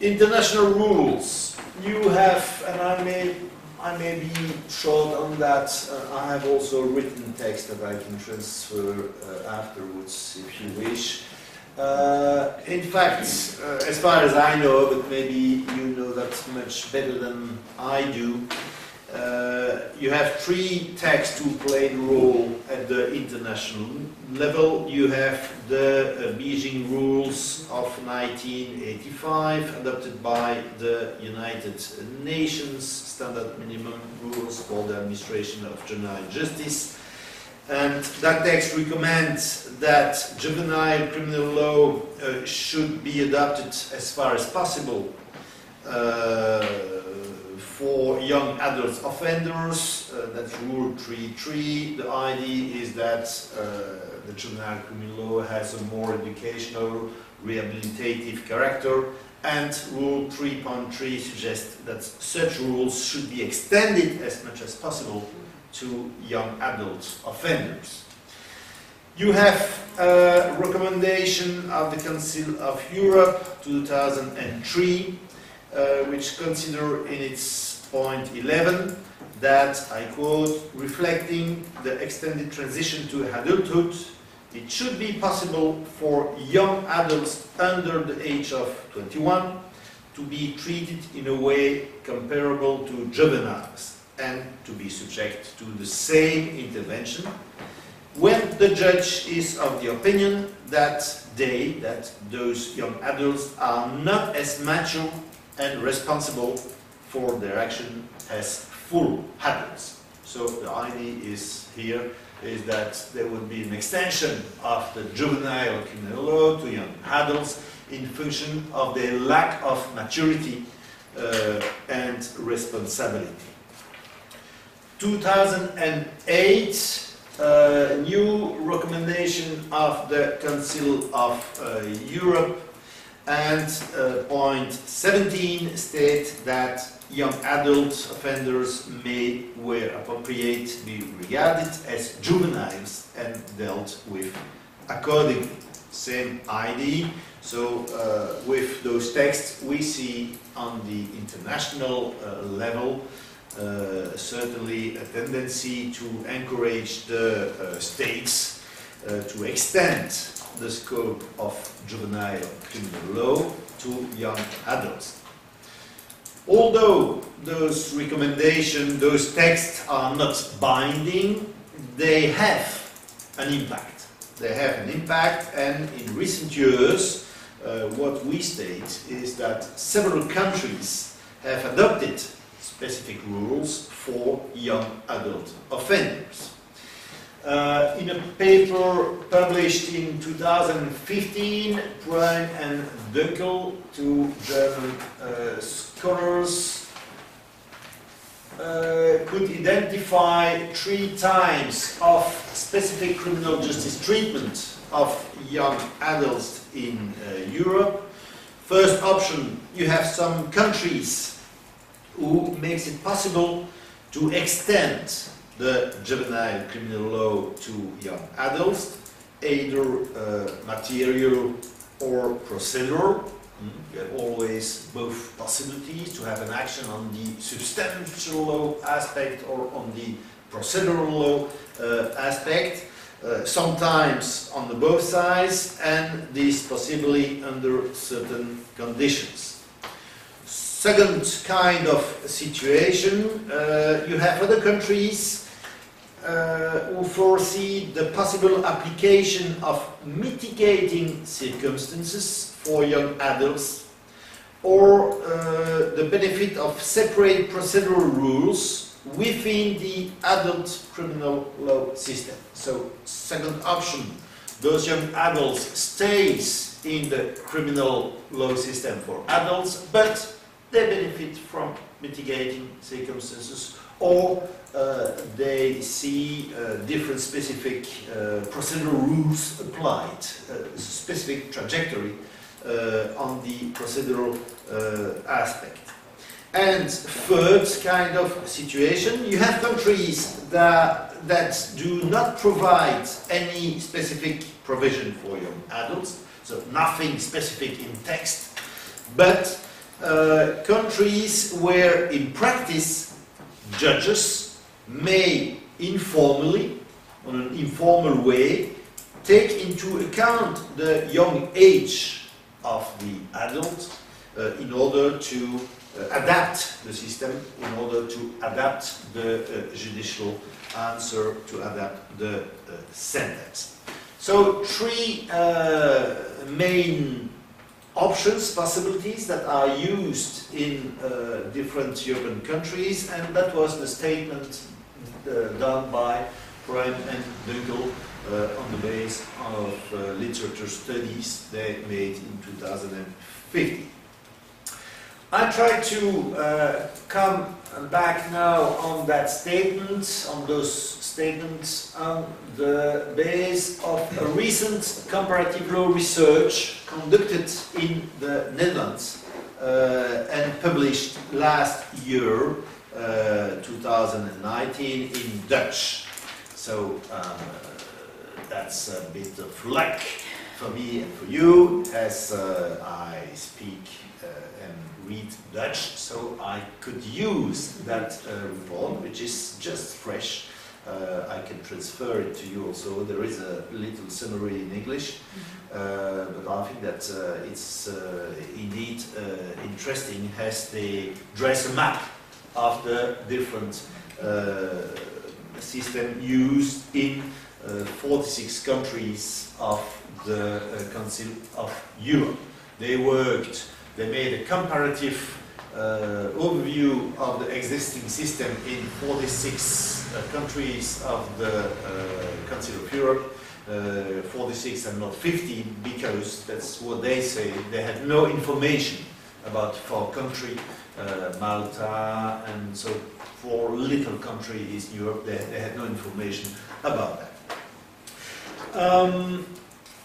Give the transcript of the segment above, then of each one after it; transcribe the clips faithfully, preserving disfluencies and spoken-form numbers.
international rules. You have, and I may, I may be short on that, uh, I have also written text that I can transfer uh, afterwards if you wish. Uh, in fact, uh, as far as I know, but maybe you know that much better than I do, uh, you have three texts who play a role at the international level. You have the uh, Beijing Rules of nineteen eighty-five, adopted by the United Nations, standard minimum rules for the administration of juvenile justice. And that text recommends that juvenile criminal law uh, should be adopted as far as possible uh, for young adult offenders. Uh, that's Rule three point three. The idea is that uh, the juvenile criminal law has a more educational, rehabilitative character. And Rule three point three suggests that such rules should be extended as much as possible to young adult offenders. You have a recommendation of the Council of Europe two thousand three, uh, which consider in its point eleven that, I quote, reflecting the extended transition to adulthood, it should be possible for young adults under the age of twenty-one to be treated in a way comparable to juveniles, and to be subject to the same intervention when the judge is of the opinion that they, that those young adults, are not as mature and responsible for their action as full adults. So the idea is here is that there would be an extension of the juvenile criminal law to young adults in function of their lack of maturity uh, and responsibility. two thousand eight, uh, new recommendation of the Council of uh, Europe, and uh, point seventeen states that young adult offenders may, where appropriate, be regarded as juveniles and dealt with accordingly. Same idea. So uh, with those texts we see on the international uh, level Uh, certainly a tendency to encourage the uh, states uh, to extend the scope of juvenile criminal law to young adults. Although those recommendations, those texts are not binding, they have an impact. They have an impact, and in recent years uh, what we state is that several countries have adopted specific rules for young adult offenders. Uh, in a paper published in two thousand fifteen, Prime and Dünkel, two German uh, scholars, uh, could identify three types of specific criminal justice treatment of young adults in uh, Europe. First option, you have some countries who makes it possible to extend the juvenile criminal law to young adults, either uh, material or procedural. Mm-hmm. You have always both possibilities to have an action on the substantial law aspect or on the procedural law uh, aspect, uh, sometimes on the both sides, and this possibly under certain conditions. Second kind of situation, uh, you have other countries uh, who foresee the possible application of mitigating circumstances for young adults, or uh, the benefit of separate procedural rules within the adult criminal law system. So, second option, those young adults stays in the criminal law system for adults, but they benefit from mitigating circumstances, or uh, they see uh, different specific uh, procedural rules applied, uh, specific trajectory uh, on the procedural uh, aspect. And third kind of situation, you have countries that, that do not provide any specific provision for young adults, so nothing specific in text, but uh, countries where in practice judges may informally, on an informal way, take into account the young age of the adult uh, in order to uh, adapt the system, in order to adapt the uh, judicial answer, to adapt the uh, sentence. So three uh, main options, possibilities that are used in uh, different European countries, and that was the statement uh, done by Prime and Dünkel uh, on the base of uh, literature studies they made in two thousand fifteen. I try to uh, come back now on that statement, on those statements, on the base of a recent comparative law research conducted in the Netherlands uh, and published last year, uh, two thousand nineteen, in Dutch. So uh, that's a bit of luck for me and for you, as uh, I speak uh, and read Dutch, so I could use that uh, report, which is just fresh. Uh, I can transfer it to you also. There is a little summary in English, uh, but I think that uh, it's uh, indeed uh, interesting, as they dress a map of the different uh, system used in uh, forty-six countries of the uh, Council of Europe. They worked, they made a comparative Uh, overview of the existing system in forty-six uh, countries of the uh, Council of Europe, uh, forty-six and not fifteen, because that's what they say. They had no information about four countries, uh, Malta, and so four little countries in Europe, they, they had no information about that. Um,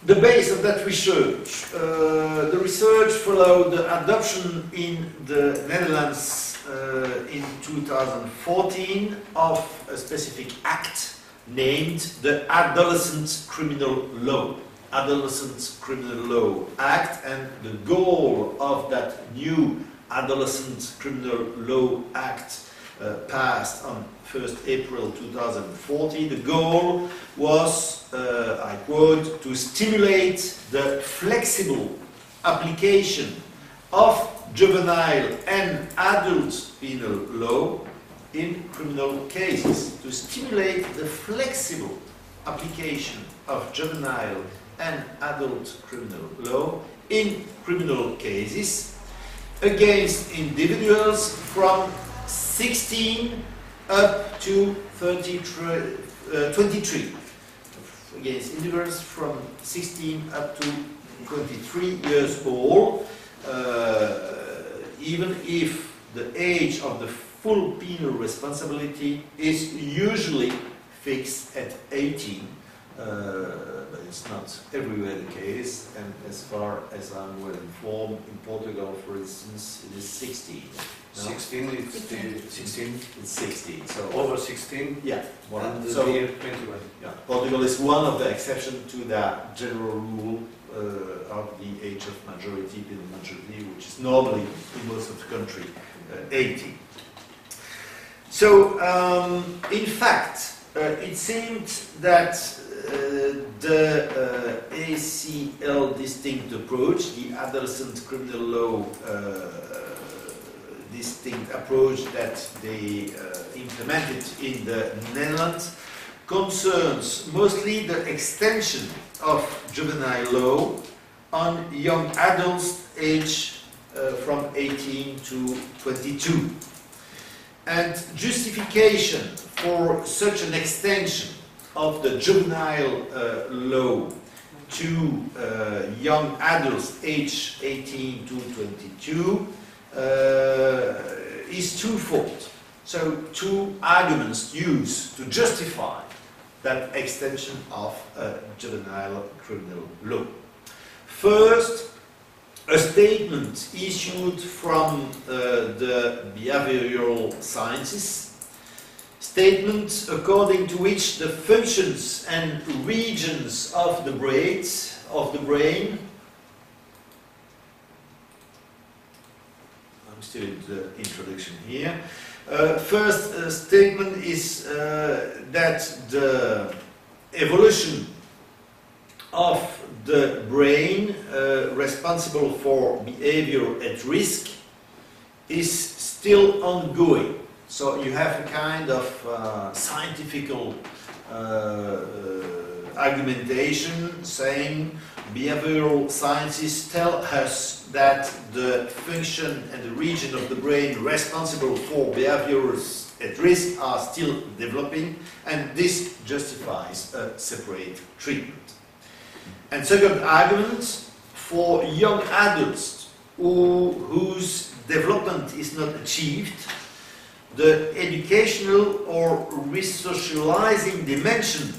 The base of that research, uh, the research followed the adoption in the Netherlands uh, in two thousand fourteen of a specific act named the Adolescent Criminal Law, Adolescent Criminal Law Act, and the goal of that new Adolescent Criminal Law Act uh, passed on first April two thousand fourteen, the goal was, uh, I quote, to stimulate the flexible application of juvenile and adult penal law in criminal cases. To stimulate the flexible application of juvenile and adult criminal law in criminal cases against individuals from sixteen up to thirty, uh, twenty-three, against individuals from sixteen up to twenty-three years old, uh, even if the age of the full penal responsibility is usually fixed at eighteen, uh, but it's not everywhere the case, and as far as I'm well informed, in Portugal, for instance, it is sixteen. No? sixteen, it's sixteen. It's sixteen. So over sixteen. Yeah. One. And so the year twenty-one. Yeah. Portugal is one of the exceptions to that general rule uh, of the age of majority, penal majority, which is normally in most of the country uh, eighteen. So um, in fact, uh, it seemed that uh, the uh, A C L distinct approach, the adolescent criminal law. Uh, distinct approach that they uh, implemented in the Netherlands concerns mostly the extension of juvenile law on young adults aged uh, from eighteen to twenty-two. And justification for such an extension of the juvenile uh, law to uh, young adults aged eighteen to twenty-two Uh, is twofold. So two arguments used to justify that extension of uh, juvenile criminal law. First, a statement issued from uh, the behavioral sciences, statement according to which the functions and regions of the brain, of the brain still the introduction here. Uh, first uh, statement is uh, that the evolution of the brain uh, responsible for behavior at risk is still ongoing. So you have a kind of uh, scientific uh, uh, argumentation saying behavioral sciences tell us that the function and the region of the brain responsible for behaviors at risk are still developing, and this justifies a separate treatment. And second argument, for young adults who, whose development is not achieved, the educational or resocializing dimension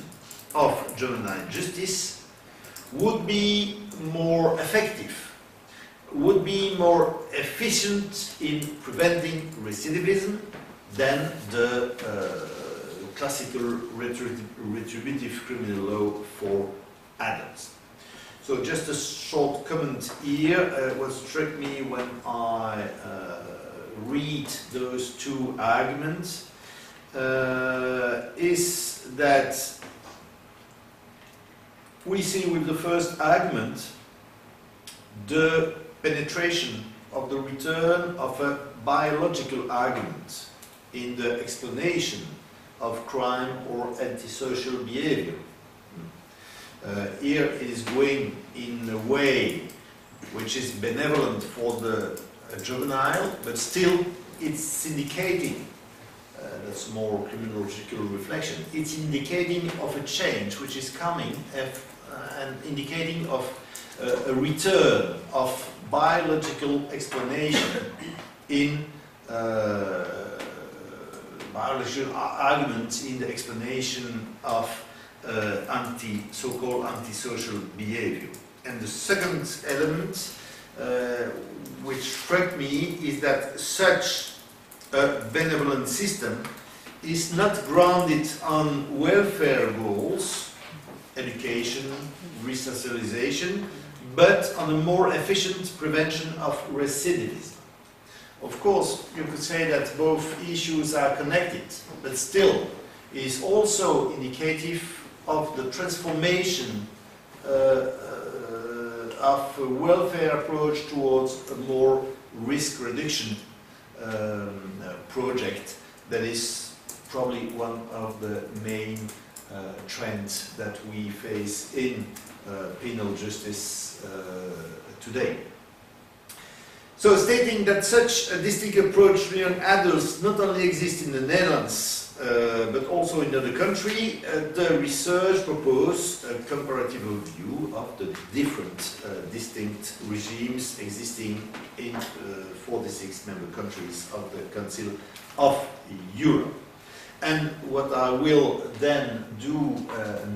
of juvenile justice would be more effective, would be more efficient in preventing recidivism than the uh, classical retributive criminal law for adults. So just a short comment here, uh, what struck me when I uh, read those two arguments uh, is that we see with the first argument the penetration of the return of a biological argument in the explanation of crime or antisocial behavior. Uh, here it is going in a way which is benevolent for the uh, juvenile, but still it's indicating, uh, that's more criminological reflection, it's indicating of a change which is coming, if, uh, and indicating of uh, a return of biological explanation in uh, biological arguments in the explanation of Uh, anti, so-called antisocial behavior. And the second element uh, which struck me is that such a benevolent system is not grounded on welfare goals, education, resocialization, but on a more efficient prevention of recidivism. Of course, you could say that both issues are connected, but still it is also indicative of the transformation uh, of a welfare approach towards a more risk reduction um, project that is probably one of the main uh, trends that we face in uh, penal justice uh, today. So stating that such a distinct approach to young adults not only exists in the Netherlands, Uh, but also in another country, uh, the research proposed a comparative view of the different uh, distinct regimes existing in uh, forty-six member countries of the Council of Europe. And what I will then do uh,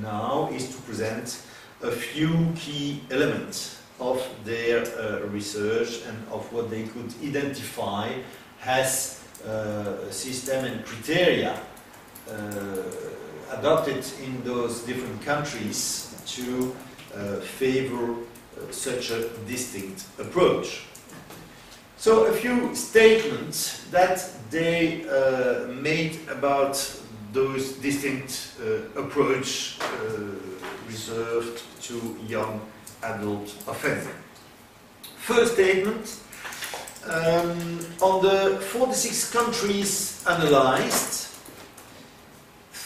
now is to present a few key elements of their uh, research and of what they could identify as uh, system and criteria Uh, adopted in those different countries to uh, favor uh, such a distinct approach. So a few statements that they uh, made about those distinct uh, approach uh, reserved to young adult offenders. First statement, um, on the forty-six countries analyzed,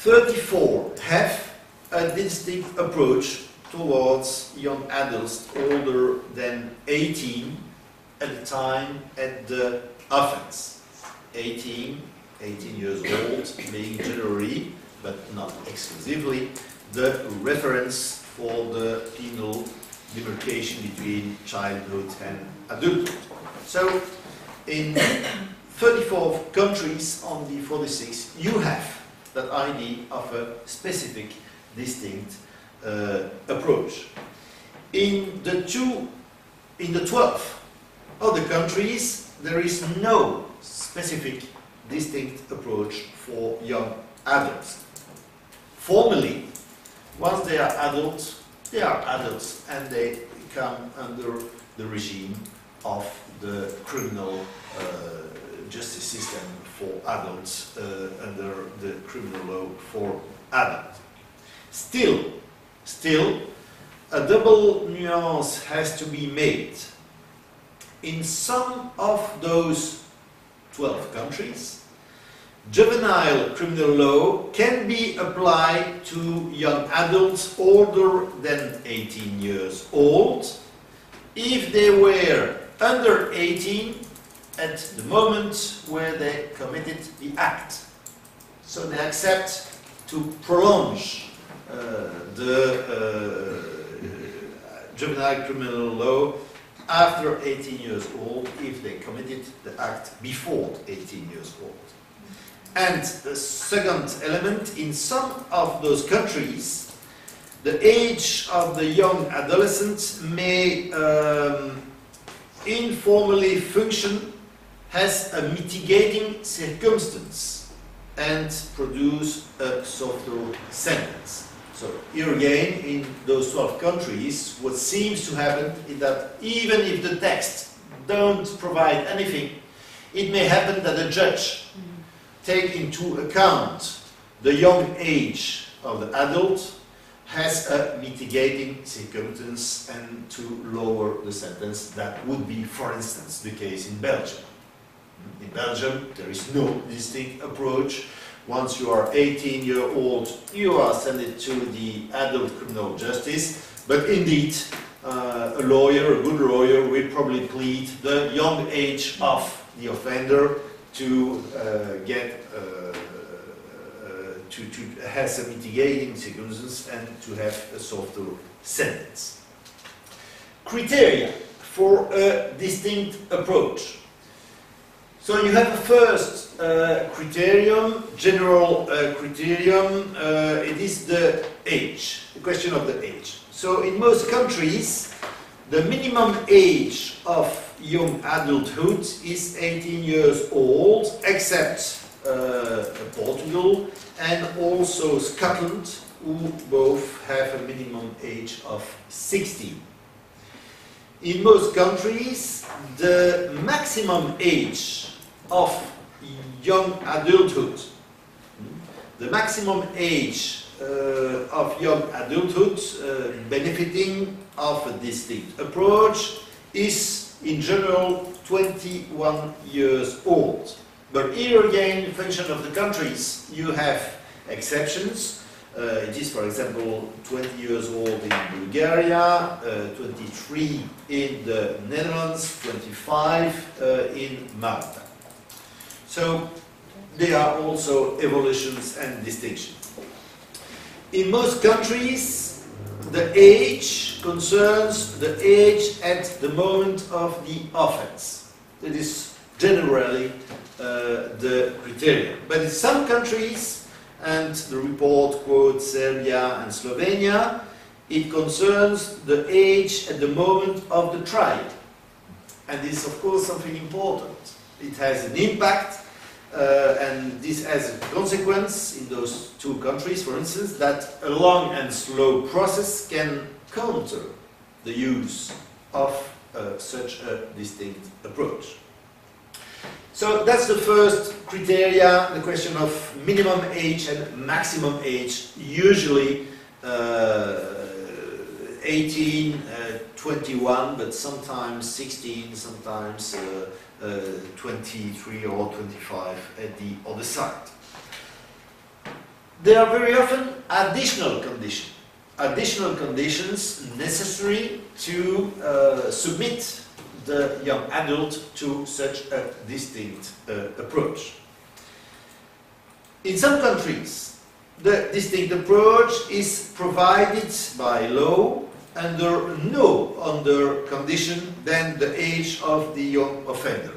thirty-four have a distinct approach towards young adults older than eighteen at the time at the offense. eighteen, eighteen years old being generally, but not exclusively, the reference for the penal demarcation between childhood and adulthood. So, in thirty-four countries on the forty-six, you have that idea of a specific, distinct uh, approach. In the two, in the twelve other countries, there is no specific, distinct approach for young adults. Formally, once they are adults, they are adults, and they come under the regime of the criminal uh, justice system for adults uh, under the criminal law for adults. Still, still, a double nuance has to be made. In some of those twelve countries, juvenile criminal law can be applied to young adults older than eighteen years old if they were under eighteen at the moment where they committed the act. So they accept to prolong uh, the uh, juvenile criminal law after eighteen years old if they committed the act before eighteen years old. And the second element, in some of those countries, the age of the young adolescent may um, informally function as a mitigating circumstance and produce a softer sentence. So here again, in those twelve countries, what seems to happen is that even if the text don't provide anything, it may happen that a judge take into account the young age of the adult has a mitigating circumstance and to lower the sentence. That would be, for instance, the case in Belgium. In Belgium, there is no distinct approach. Once you are eighteen year old, you are sent to the adult criminal justice, but indeed, uh, a lawyer, a good lawyer, will probably plead the young age of the offender to uh, get uh, uh, to, to has a mitigating circumstance and to have a softer sentence. Criteria for a distinct approach. So you have a first uh, criterion, general uh, criterion. Uh, it is the age, the question of the age. So in most countries, the minimum age of young adulthood is eighteen years old, except uh, Portugal and also Scotland, who both have a minimum age of sixteen. In most countries, the maximum age of young adulthood, the maximum age uh, of young adulthood uh, benefiting of a distinct approach is in general twenty-one years old. But here again, in function of the countries, you have exceptions. Uh, it is, for example, twenty years old in Bulgaria, uh, twenty-three in the Netherlands, twenty-five uh, in Malta. So there are also evolutions and distinctions. In most countries, the age concerns the age at the moment of the offense. That is generally uh, the criterion. But in some countries, and the report quotes Serbia and Slovenia, it concerns the age at the moment of the trial. And this is, of course, something important. It has an impact, uh, and this has a consequence in those two countries, for instance, that a long and slow process can counter the use of uh, such a distinct approach. So that's the first criteria, the question of minimum age and maximum age, usually uh, eighteen, uh, twenty-one, but sometimes sixteen, sometimes uh, uh, twenty-three or twenty-five at the other side. There are very often additional conditions, additional conditions necessary to uh, submit the young adult to such a distinct uh, approach. In some countries, the distinct approach is provided by law under no other condition than the age of the young offender.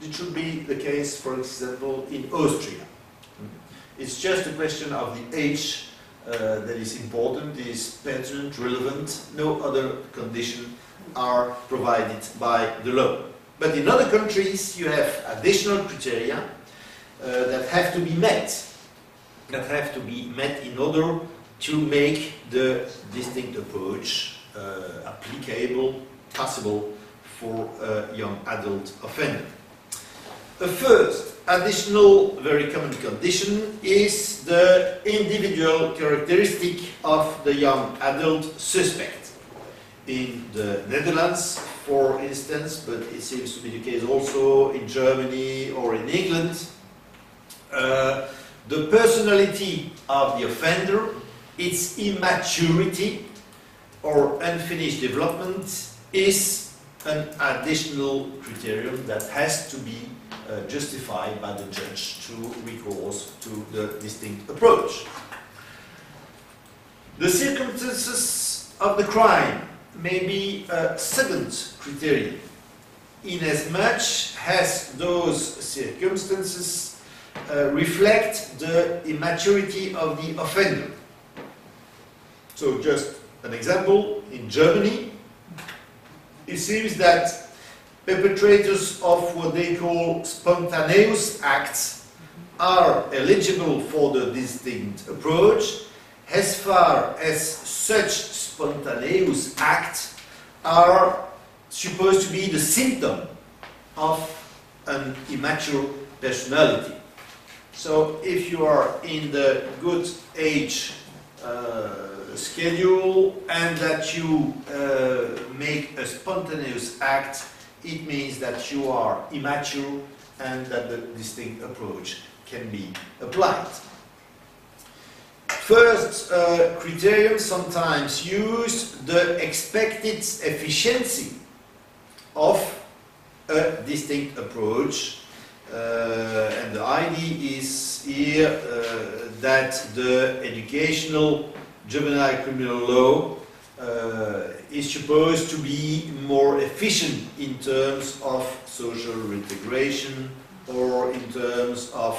It should be the case, for example, in Austria. It's just a question of the age uh, that is important, is pertinent, relevant. No other conditions are provided by the law. But in other countries, you have additional criteria uh, that have to be met, that have to be met in order to make the distinct approach uh, applicable, possible for uh, young adult offender. The first additional, very common condition is the individual characteristic of the young adult suspect. In the Netherlands, for instance, but it seems to be the case also in Germany or in England, uh, the personality of the offender, its immaturity or unfinished development is an additional criterion that has to be uh, justified by the judge to recourse to the distinct approach. The circumstances of the crime may be a second criterion, inasmuch as those circumstances uh, reflect the immaturity of the offender. So just an example, in Germany, it seems that perpetrators of what they call spontaneous acts are eligible for the distinct approach as far as such spontaneous acts are supposed to be the symptom of an immature personality. So if you are in the good age uh, schedule and that you uh, make a spontaneous act, it means that you are immature and that the distinct approach can be applied. First uh, criterion sometimes used, the expected efficiency of a distinct approach, uh, and the idea is here uh, that the educational juvenile criminal law uh, is supposed to be more efficient in terms of social reintegration or in terms of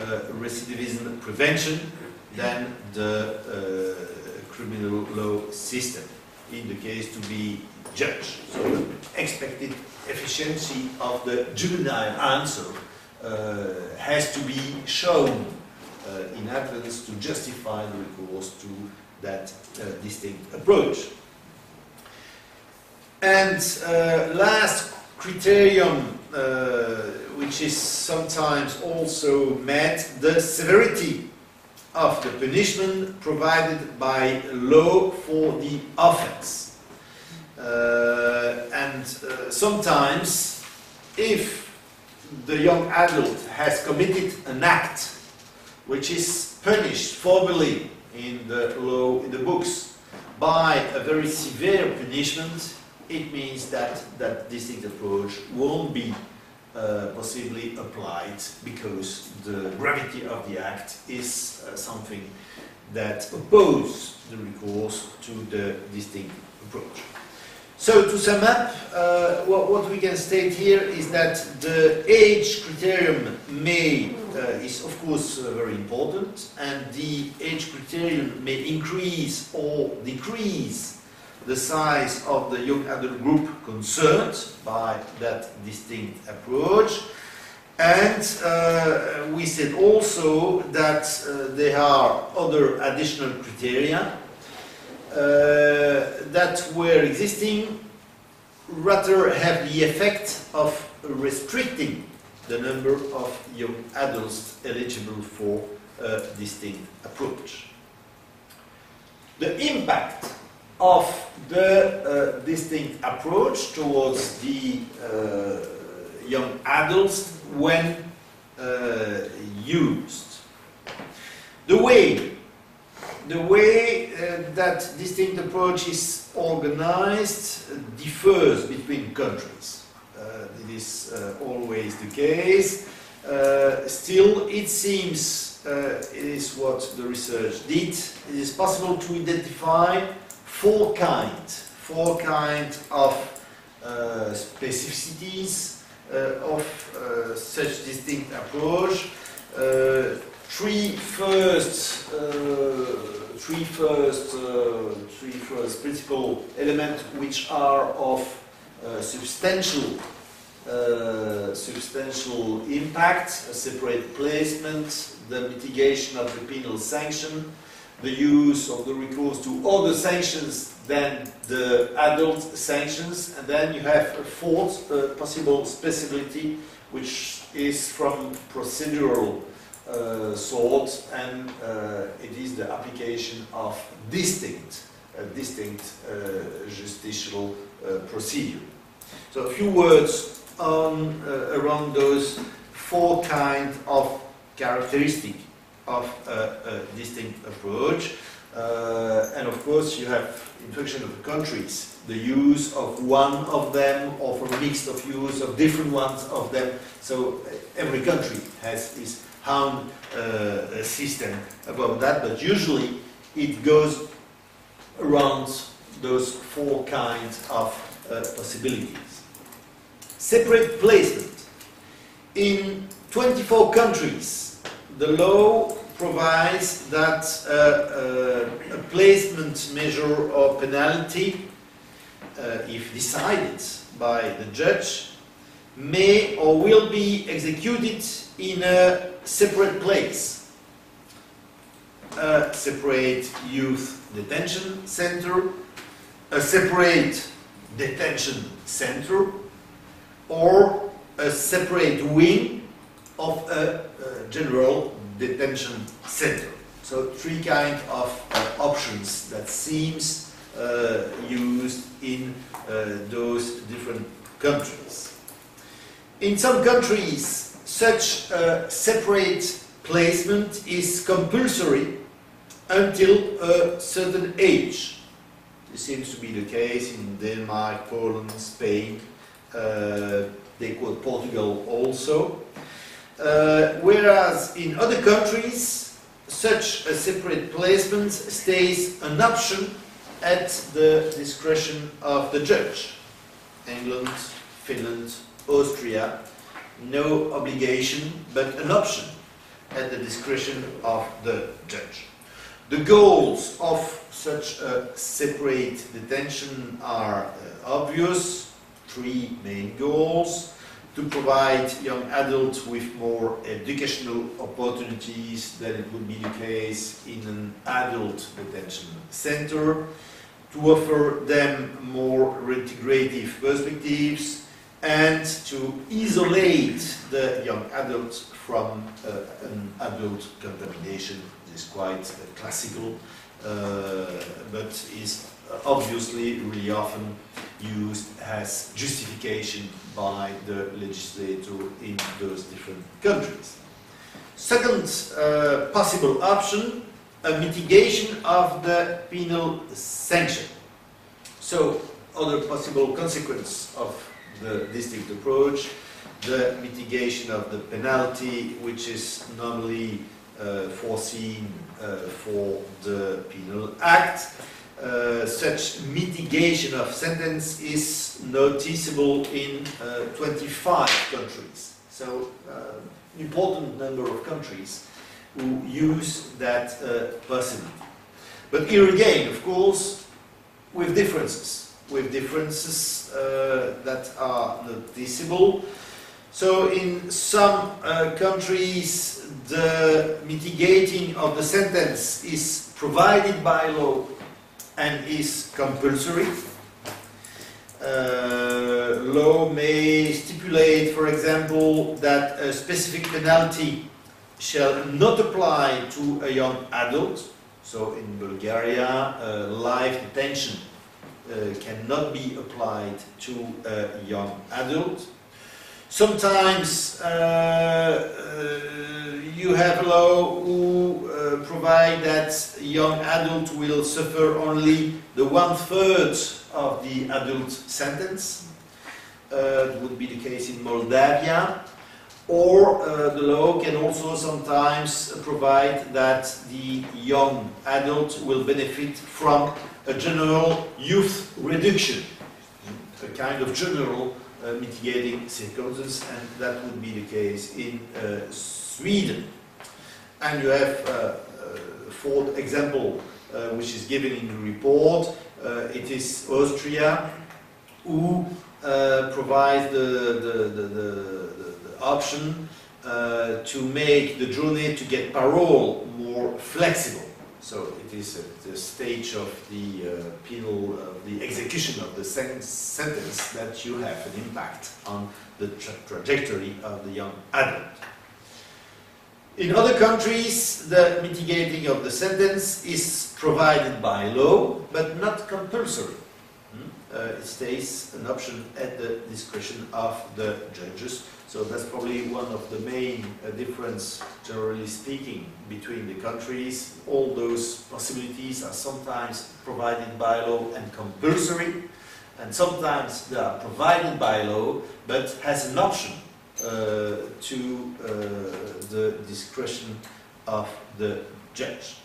uh, recidivism prevention than the uh, criminal law system in the case to be judged. So the expected efficiency of the juvenile answer uh, has to be shown uh, in advance to justify the recourse to that uh, distinct approach. And uh, last criterion, uh, which is sometimes also met, the severity of the punishment provided by law for the offense. Uh, and uh, sometimes, if the young adult has committed an act which is punished formally in the law, in the books, by a very severe punishment, it means that that distinct approach won't be uh, possibly applied because the gravity of the act is uh, something that opposes the recourse to the distinct approach. So to sum up, uh, what, what we can state here is that the age criterion may uh, is of course uh, very important, and the age criterion may increase or decrease the size of the young adult group concerned by that distinct approach. And uh, we said also that uh, there are other additional criteria Uh, that were existing rather have the effect of restricting the number of young adults eligible for a distinct approach. The impact of the uh, distinct approach towards the uh, young adults when uh, used. The way The way uh, that distinct approach is organized differs between countries. Uh, it is uh, always the case. Uh, still, it seems, uh, it is what the research did, it is possible to identify four kinds, four kinds of uh, specificities uh, of uh, such distinct approach. Uh, Three first, uh, three first, uh, three first principal elements which are of uh, substantial, uh, substantial impact: a separate placement, the mitigation of the penal sanction, the use of the recourse to other sanctions than the adult sanctions, and then you have a fourth uh, possible specificity, which is from procedural uh, sort, and uh, it is the application of distinct, uh, distinct uh, justicial uh, procedure. So a few words on uh, around those four kinds of characteristics of uh, a distinct approach. Uh, and of course you have, in function of the countries, the use of one of them or for a mix of use of different ones of them. So every country has its own uh, system about that, but usually it goes around those four kinds of uh, possibilities. Separate placement. In twenty-four countries, the law provides that uh, uh, a placement measure or penalty, uh, if decided by the judge, may or will be executed in a separate place. A separate youth detention center, a separate detention center, or a separate wing of a, a general detention center. So three kinds of uh, options that seems uh, used in uh, those different countries. In some countries, such uh, separate placement is compulsory until a certain age. This seems to be the case in Denmark, Poland, Spain, uh, they quote Portugal also. Uh, whereas in other countries, such a separate placement stays an option at the discretion of the judge. England, Finland, Austria, no obligation but an option at the discretion of the judge. The goals of such a separate detention are uh, obvious, three main goals: to provide young adults with more educational opportunities than it would be the case in an adult detention center, to offer them more integrative perspectives, and to isolate the young adults from uh, an adult contamination. This is quite uh, classical, uh, but is obviously really often used as justification by the legislator in those different countries. Second uh, possible option, a mitigation of the penal sanction. So other possible consequence of the distinct approach, the mitigation of the penalty, which is normally uh, foreseen uh, for the Penal Act. Uh, such mitigation of sentence is noticeable in uh, twenty-five countries. So, uh, important number of countries who use that uh, possibility. But here again, of course, with differences, with differences uh, that are noticeable. So, in some uh, countries, the mitigating of the sentence is provided by law and is compulsory. Uh, law may stipulate, for example, that a specific penalty shall not apply to a young adult. So in Bulgaria, uh, life detention uh, cannot be applied to a young adult. Sometimes uh, uh, you have law who uh, provide that young adult will suffer only the one-third of the adult sentence. Uh, it would be the case in Moldavia. Or uh, the law can also sometimes provide that the young adult will benefit from a general youth reduction, a kind of general Uh, mitigating circumstances, and that would be the case in uh, Sweden. And you have uh, uh, fourth example uh, which is given in the report. Uh, it is Austria who uh, provides the, the, the, the, the, the option uh, to make the journey to get parole more flexible. So it is at the stage of the uh, penal, uh, the execution of the sen sentence that you have an impact on the tra trajectory of the young adult. In other countries, the mitigating of the sentence is provided by law, but not compulsory. Hmm? Uh, it stays an option at the discretion of the judges. So that's probably one of the main uh, difference, generally speaking, between the countries. All those possibilities are sometimes provided by law and compulsory, and sometimes they are provided by law but has an option uh, to uh, the discretion of the judge.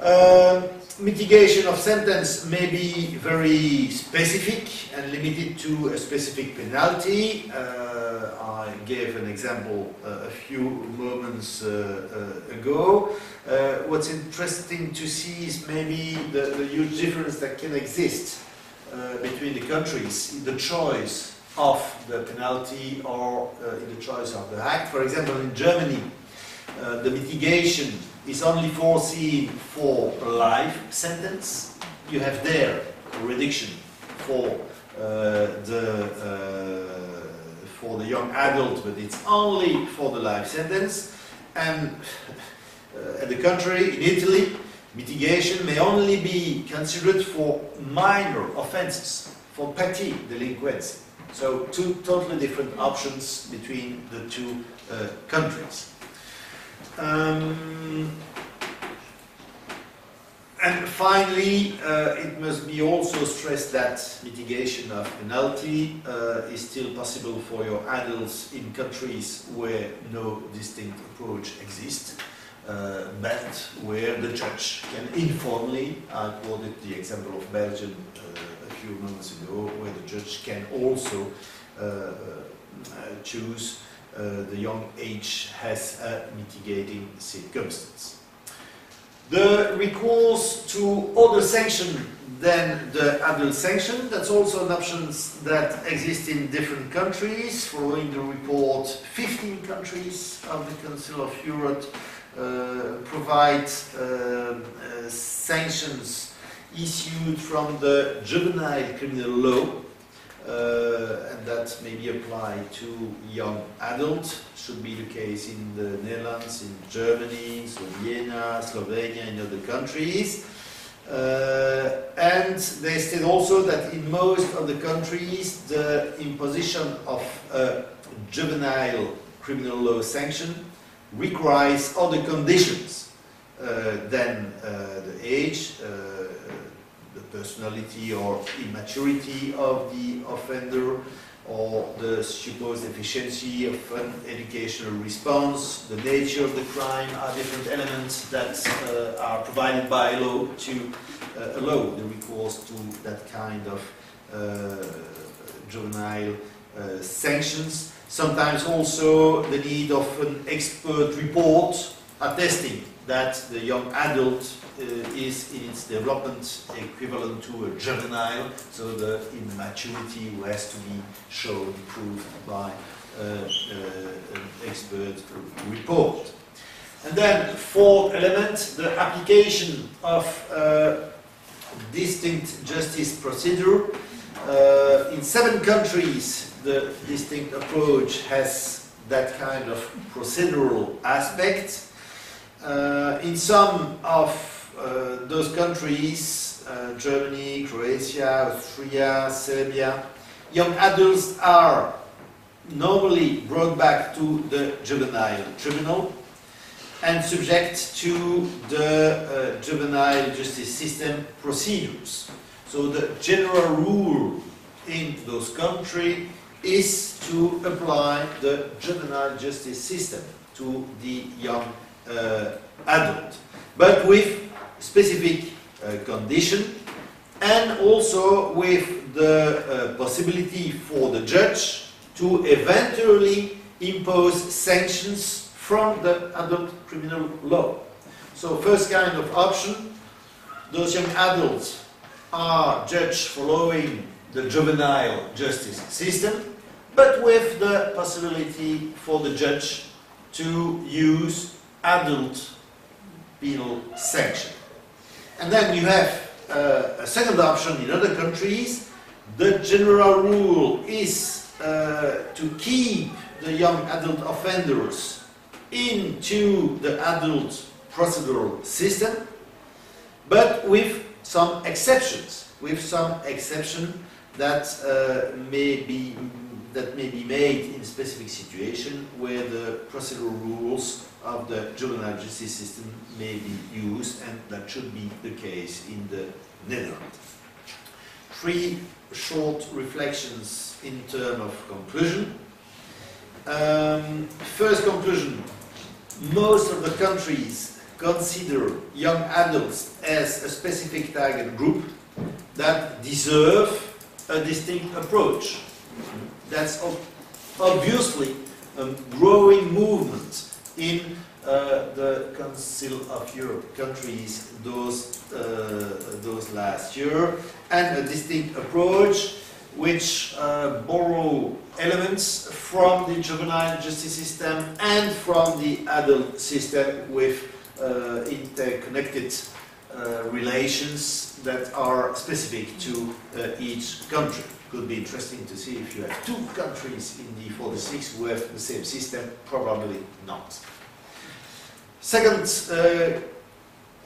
Uh, mitigation of sentence may be very specific and limited to a specific penalty. Uh, I gave an example uh, a few moments uh, uh, ago. Uh, what's interesting to see is maybe the, the huge difference that can exist uh, between the countries in the choice of the penalty or uh, in the choice of the act. For example, in Germany, uh, the mitigation is only foreseen for a life sentence. You have there a reduction for uh, the uh, for the young adult, but it's only for the life sentence. And uh, at the contrary, in Italy, mitigation may only be considered for minor offences, for petty delinquency. So two totally different options between the two uh, countries. Um, and finally, uh, it must be also stressed that mitigation of penalty uh, is still possible for your adults in countries where no distinct approach exists, uh, but where the judge can informally, I quoted the example of Belgium uh, a few moments ago, where the judge can also uh, uh, choose Uh, the young age has a mitigating circumstance. The recourse to other sanction than the adult sanction, that's also an option that exists in different countries. Following the report, fifteen countries of the Council of Europe uh, provide uh, uh, sanctions issued from the juvenile criminal law. Uh, and that may be applied to young adults, should be the case in the Netherlands, in Germany, Slovenia, Slovenia, and other countries. Uh, and they state also that in most of the countries, the imposition of a juvenile criminal law sanction requires other conditions uh, than uh, the age, uh, personality or immaturity of the offender, or the supposed efficiency of an educational response, the nature of the crime are different elements that uh, are provided by law to uh, allow the recourse to that kind of uh, juvenile uh, sanctions. Sometimes also the need of an expert report attesting that the young adult uh, is in its development equivalent to a juvenile, so the immaturity has to be shown, proved by uh, uh, an expert report. And then fourth element, the application of uh, distinct justice procedure. Uh, in seven countries, the distinct approach has that kind of procedural aspect. Uh, in some of uh, those countries, uh, Germany, Croatia, Austria, Serbia, young adults are normally brought back to the juvenile tribunal and subject to the uh, juvenile justice system procedures. So the general rule in those countries is to apply the juvenile justice system to the young adults. Uh, adult, but with specific uh, condition, and also with the uh, possibility for the judge to eventually impose sanctions from the adult criminal law. So first kind of option, those young adults are judged following the juvenile justice system, but with the possibility for the judge to use adult penal sanction. And then you have uh, a second option in other countries. The general rule is uh, to keep the young adult offenders into the adult procedural system, but with some exceptions, with some exception that uh, may be that may be made in specific situation where the procedural rules of the juvenile justice system may be used, and that should be the case in the Netherlands. Three short reflections in terms of conclusion. Um, first conclusion, most of the countries consider young adults as a specific target group that deserve a distinct approach. That's obviously a growing movement in uh, the Council of Europe countries those, uh, those last year, and a distinct approach which uh, borrow elements from the juvenile justice system and from the adult system with uh, interconnected uh, relations that are specific to uh, each country. Could be interesting to see if you have two countries in the forty-six who have the same system. Probably not. Second, uh,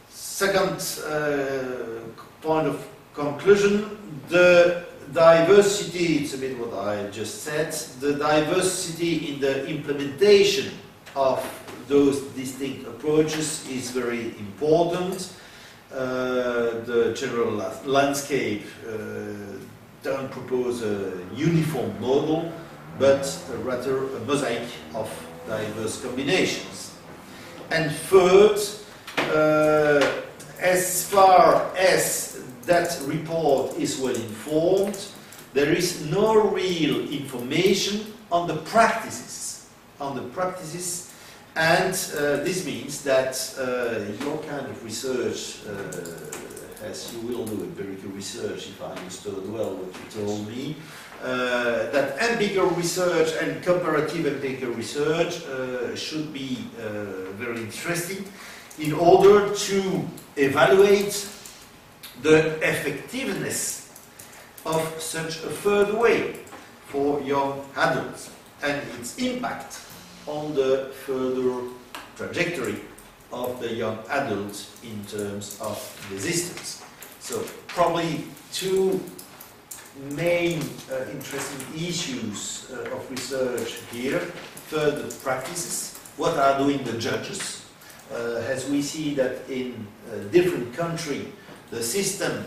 second uh, point of conclusion, the diversity, it's a bit what I just said, the diversity in the implementation of those distinct approaches is very important. Uh, the general landscape uh, don't propose a uniform model, but rather a mosaic of diverse combinations. And third, uh, as far as that report is well informed, there is no real information on the practices, on the practices, and uh, this means that uh, your kind of research, uh, as you will do empirical research, if I understood well what you told me, uh, that empirical research and comparative empirical research uh, should be uh, very interesting in order to evaluate the effectiveness of such a third way for young adults and its impact on the further trajectory of the young adult in terms of resistance. So probably two main uh, interesting issues uh, of research here. Further practices, what are doing the judges? Uh, as we see that in uh, different countries, the system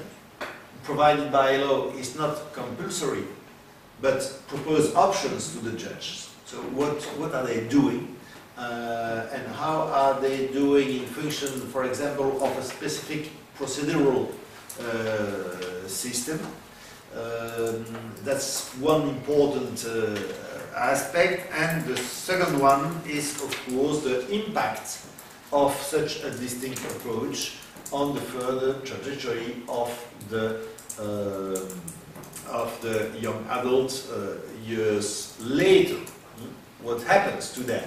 provided by law is not compulsory, but propose options to the judges. So what, what are they doing? Uh, and how are they doing in function, for example, of a specific procedural uh, system? Um, that's one important uh, aspect. And the second one is, of course, the impact of such a distinct approach on the further trajectory of the, uh, of the young adult uh, years later. What happens to them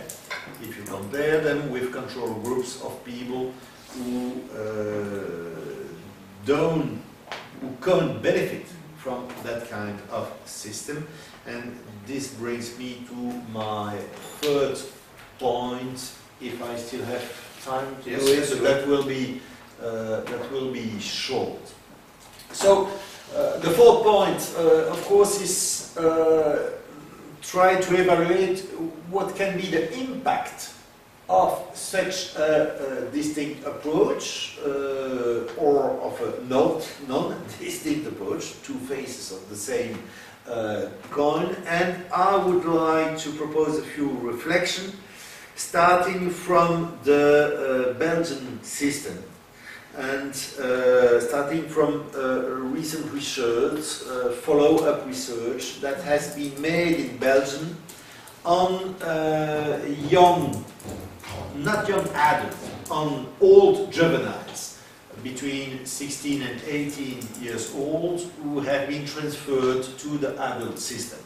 if you compare them with control groups of people who uh, don't, who can't benefit from that kind of system? And this brings me to my third point, if I still have time to do it. So that will be uh, that will be short. So uh, the fourth point, uh, of course, is. Uh, try to evaluate what can be the impact of such a, a distinct approach uh, or of a not, non-distinct approach, two faces of the same uh, coin. And I would like to propose a few reflections, starting from the uh, Belgian system and uh, starting from uh, recent research, uh, follow-up research that has been made in Belgium on uh, young, not young adults, on old juveniles between sixteen and eighteen years old who have been transferred to the adult system.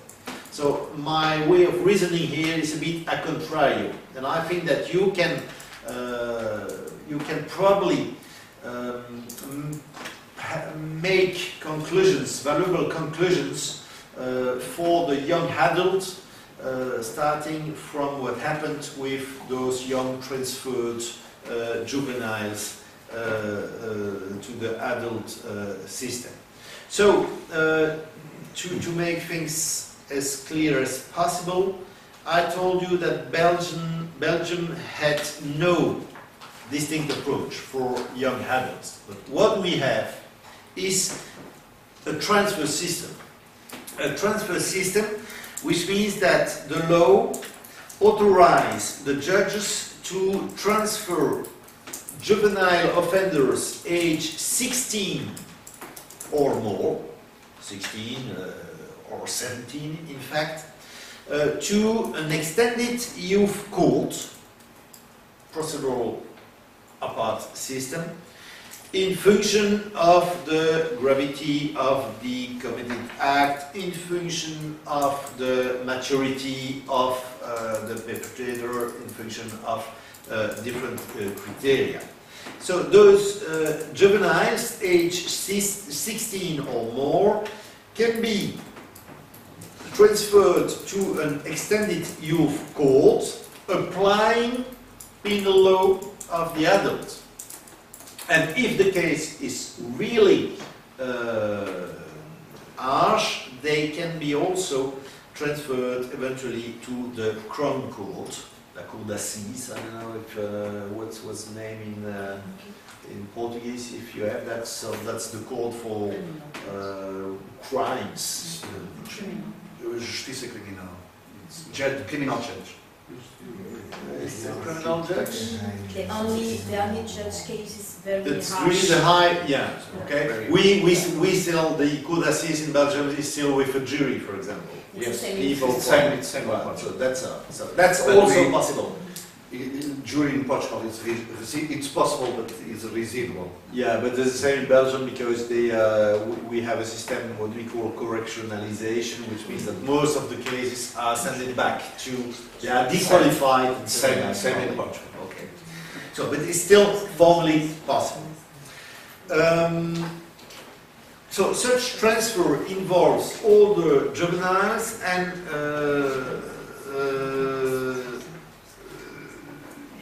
So my way of reasoning here is a bit a contrario, and I think that you can, uh, you can probably Um, make conclusions, valuable conclusions uh, for the young adults, uh, starting from what happened with those young transferred uh, juveniles uh, uh, to the adult uh, system. So, uh, to, to make things as clear as possible, I told you that Belgium, Belgium had no distinct approach for young adults. But what we have is a transfer system. A transfer system which means that the law authorizes the judges to transfer juvenile offenders age sixteen or more, sixteen uh, or seventeen in fact, Uh, to an extended youth court, procedural apart system, in function of the gravity of the committed act, in function of the maturity of uh, the perpetrator, in function of uh, different uh, criteria. So those uh, juveniles aged sixteen or more can be transferred to an extended youth court, applying penal law of the adult. And if the case is really uh, harsh, they can be also transferred eventually to the Crown Court, La Cour d'Assise. I don't know if, uh, what was the name in, uh, in Portuguese, if you have that, so that's the court for uh, crimes. Justice criminal. Judge, criminal judge. Is it criminal judge? The only, the only judge case is very it's harsh. It's really the high, yeah, okay. We, we, we still, the Cour d'Assise in Belgium is still with a jury, for example. Yes, so that's, uh, so that's also we, possible. Jury in Portugal, it's, it's possible, but it's residual. Yeah, but it's the same in Belgium because they, uh, we have a system what we call correctionalization, which means that most of the cases are sent back to, they are disqualified. Same, same in Portugal. Okay. So, but it's still formally possible. Um, so, such transfer involves all the juveniles and uh, uh,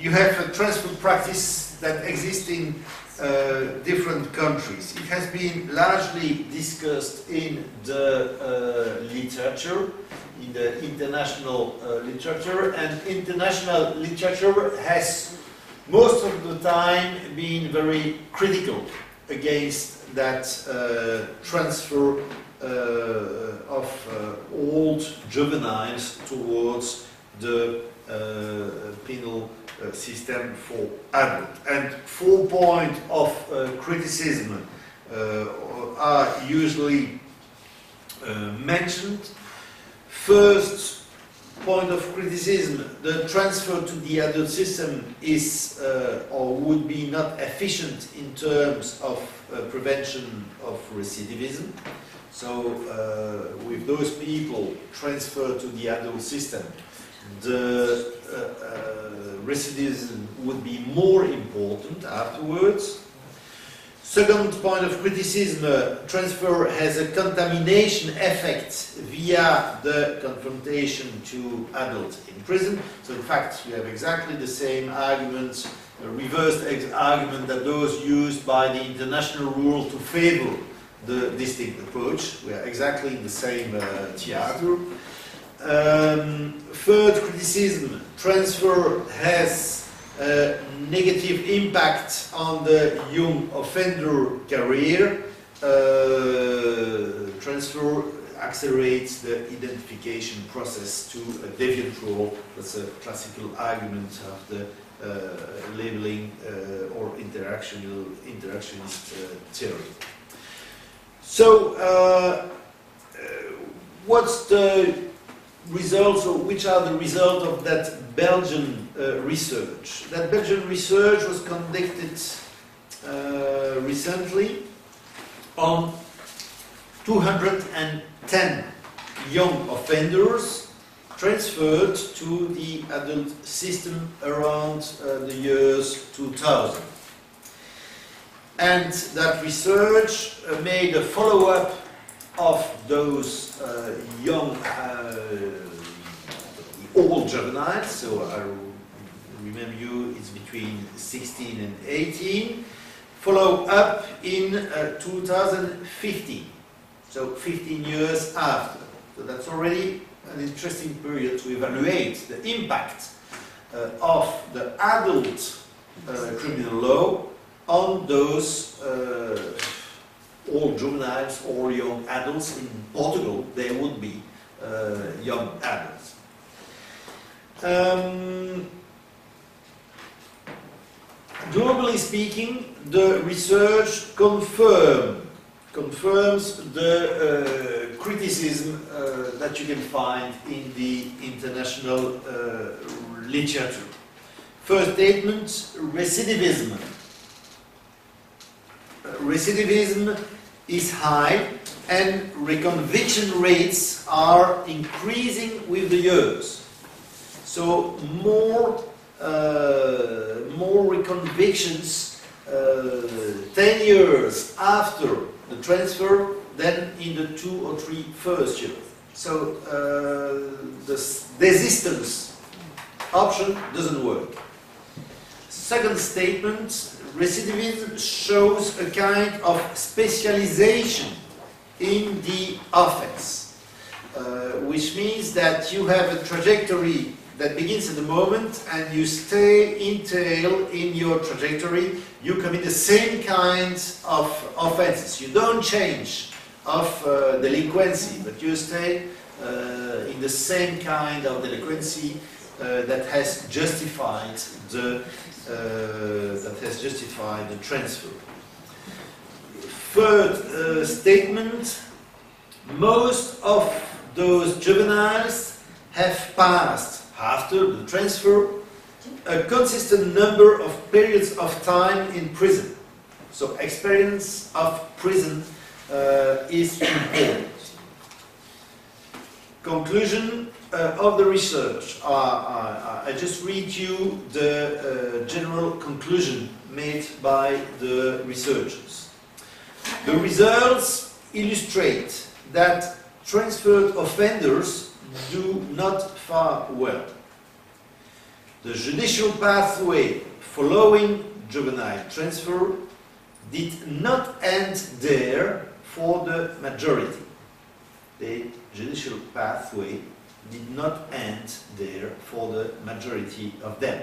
you have a transfer practice that exists in uh, different countries. It has been largely discussed in the uh, literature, in the international uh, literature, and international literature has most of the time been very critical against that uh, transfer uh, of uh, old juveniles towards the uh, penal system for adults. And four points of uh, criticism uh, are usually uh, mentioned. First point of criticism, the transfer to the adult system is uh, or would be not efficient in terms of uh, prevention of recidivism. So uh, with those people transferred to the adult system, the uh, uh, recidivism would be more important afterwards. Second point of criticism, uh, transfer has a contamination effect via the confrontation to adults in prison. So in fact, you have exactly the same arguments, a reversed argument that those used by the international rule to favor the distinct approach. We are exactly in the same uh, theater. Um, third criticism, transfer has a negative impact on the young offender career. Uh, transfer accelerates the identification process to a deviant role. That's a classical argument of the uh, labeling uh, or interactional, interactionist uh, theory. So, uh, uh, what's the results, or which are the results of that Belgian uh, research? That Belgian research was conducted uh, recently on two hundred ten young offenders transferred to the adult system around uh, the years two thousand. and that research made a follow-up of those uh, young, uh, old juveniles. So I remember you, it's between sixteen and eighteen. Follow up in uh, two thousand fifteen, so fifteen years after. So that's already an interesting period to evaluate the impact uh, of the adult uh, criminal law on those uh, old juveniles or young adults. In Portugal, they would be uh, young adults. Um, Globally speaking, the research confirm, confirms the uh, criticism uh, that you can find in the international uh, literature. First statement, recidivism. Uh, recidivism is high and reconviction rates are increasing with the years. So more Uh, more reconvictions uh, ten years after the transfer than in the two or three first years. So uh, the desistance option doesn't work. Second statement, recidivism shows a kind of specialization in the offense, uh, which means that you have a trajectory that begins at the moment, and you stay entail in your trajectory. You commit the same kind of offenses. You don't change of uh, delinquency, but you stay uh, in the same kind of delinquency uh, that has justified the uh, that has justified the transfer. Third uh, statement: most of those juveniles have passed, after the transfer, a consistent number of periods of time in prison. So experience of prison uh, is important. Conclusion uh, of the research. Uh, I, I just read you the uh, general conclusion made by the researchers. The results illustrate that transferred offenders do not fare well. The judicial pathway following juvenile transfer did not end there for the majority. The judicial pathway did not end there for the majority of them.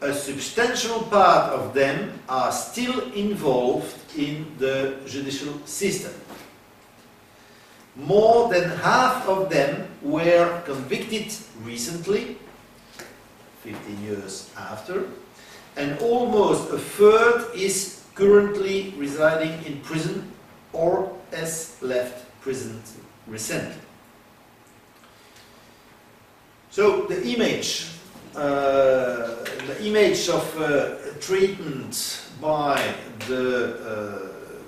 A substantial part of them are still involved in the judicial system. More than half of them were convicted recently, fifteen years after, and almost a third is currently residing in prison or has left prison recently. So the image, uh, the image of uh, treatment by the uh,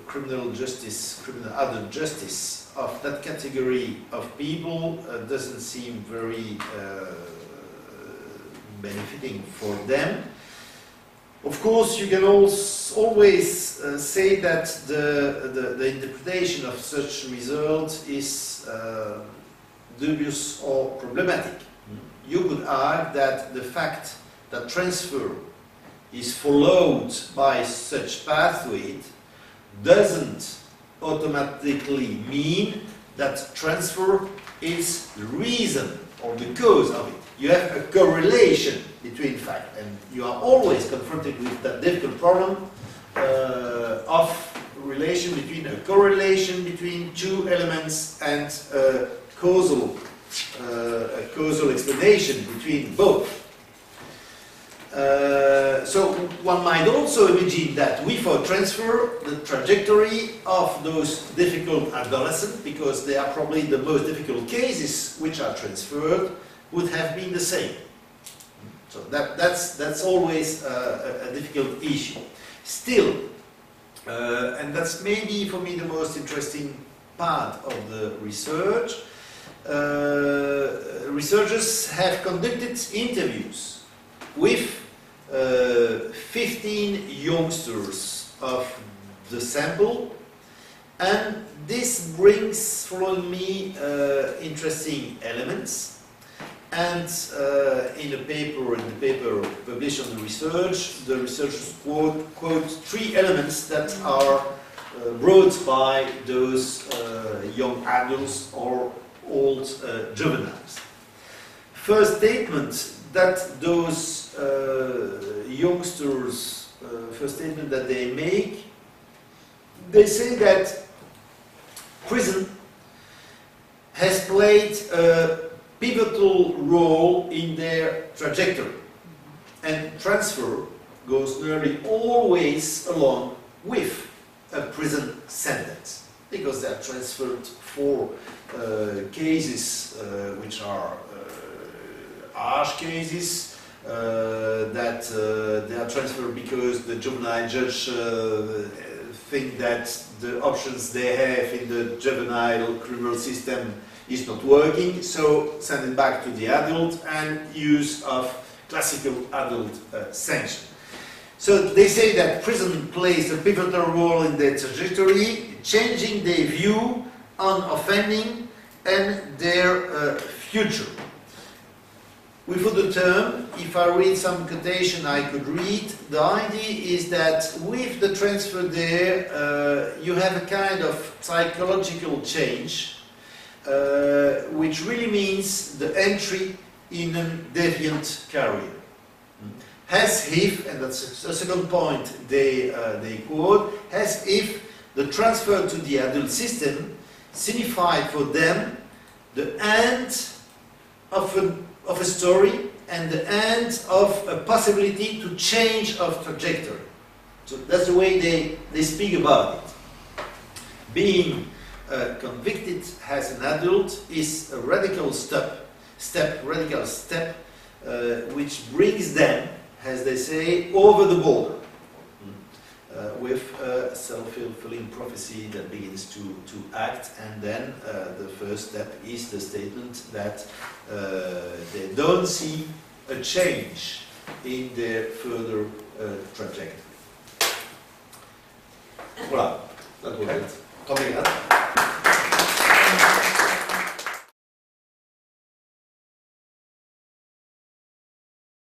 criminal justice, criminal adult justice of that category of people uh, doesn't seem very uh, benefiting for them. Of course, you can also always uh, say that the, the, the interpretation of such result is uh, dubious or problematic. Mm-hmm. You could argue that the fact that transfer is followed by such pathway doesn't automatically mean that transfer is the reason or the cause of it. You have a correlation between fact, and you are always confronted with that difficult problem uh, of relation between a correlation between two elements and a causal, uh, a causal explanation between both. Uh, so one might also imagine that without transfer, the trajectory of those difficult adolescents, because they are probably the most difficult cases which are transferred, would have been the same. So that, that's, that's always uh, a, a difficult issue. Still, uh, and that's maybe for me the most interesting part of the research, uh, researchers have conducted interviews with Uh, fifteen youngsters of the sample. And this brings for me uh, interesting elements. And uh, in a paper, in the paper published on the research, the researchers quote, quote three elements that are uh, brought by those uh, young adults or old uh, juveniles. First statement that those uh, youngsters, uh, first statement that they make, they say that prison has played a pivotal role in their trajectory, and transfer goes nearly always along with a prison sentence, because they are transferred for uh, cases uh, which are uh, harsh cases. Uh, that uh, they are transferred because the juvenile judge uh, think that the options they have in the juvenile criminal system is not working, so send it back to the adult and use of classical adult uh, sanction. So they say that prison plays a pivotal role in their trajectory, changing their view on offending and their uh, future. Without the term, if I read some quotation I could read, the idea is that with the transfer there, uh, you have a kind of psychological change, uh, which really means the entry in a deviant career. As if, and that's the second point they, uh, they quote, as if the transfer to the adult system signified for them the end of a of a story and the end of a possibility to change of trajectory. So that's the way they, they speak about it. Being uh, convicted as an adult is a radical step, step radical step, uh, which brings them, as they say, over the border, uh, with a self-fulfilling prophecy that begins to, to act. And then uh, the first step is the statement that Uh, they don't see a change in their further uh, trajectory. Voilà, that was it. Coming up.